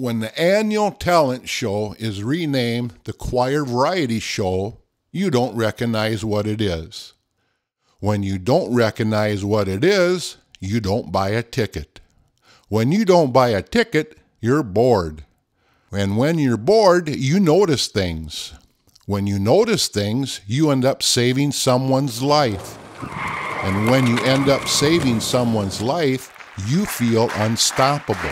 When the annual talent show is renamed the Choir Variety Show, you don't recognize what it is. When you don't recognize what it is, you don't buy a ticket. When you don't buy a ticket, you're bored. And when you're bored, you notice things. When you notice things, you end up saving someone's life. And when you end up saving someone's life, you feel unstoppable.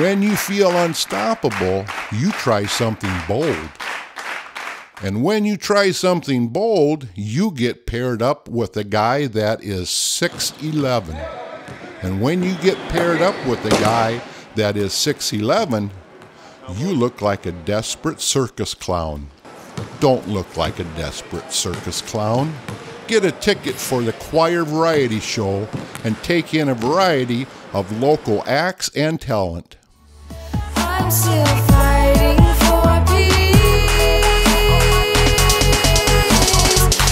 When you feel unstoppable, you try something bold. And when you try something bold, you get paired up with a guy that is 6'11". And when you get paired up with a guy that is 6'11", you look like a desperate circus clown. Don't look like a desperate circus clown. Get a ticket for the Choir Variety Show and take in a variety of local acts and talent. I'm still fighting for peace.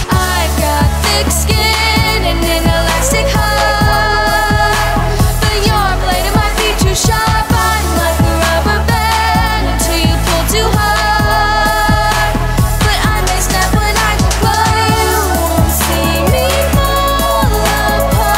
I've got thick skin and an elastic heart, but your blade and my feet too sharp. I'm like a rubber band until you pull too hard. But I may snap when I go by. You won't see me fall apart, 'cause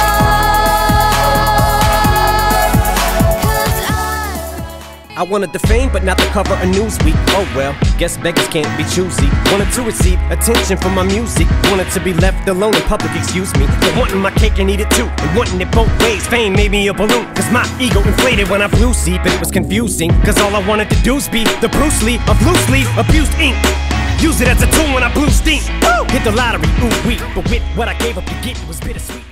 I wanted the fame, but not the cover of Newsweek. Oh well, guess beggars can't be choosy. Wanted to receive attention from my music. Wanted to be left alone in public, excuse me. But wanting my cake and eat it too, and wanting it both ways. Fame made me a balloon, 'cause my ego inflated when I flew see. But it was confusing, 'cause all I wanted to do is be the Bruce Lee of loosely abused ink. Use it as a tool when I blew steam. Woo! Hit the lottery, ooh wee. But with what I gave up to get, it was bittersweet.